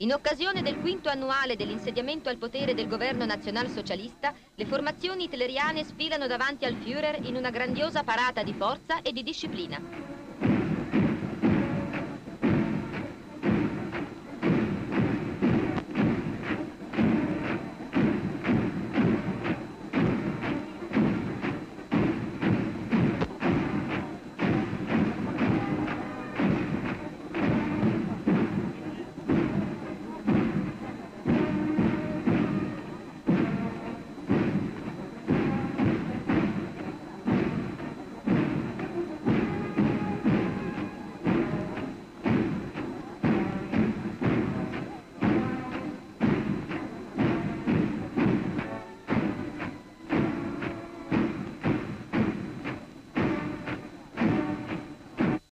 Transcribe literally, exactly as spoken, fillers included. In occasione del quinto annuale dell'insediamento al potere del governo nazionalsocialista, le formazioni hitleriane sfilano davanti al Führer in una grandiosa parata di forza e di disciplina.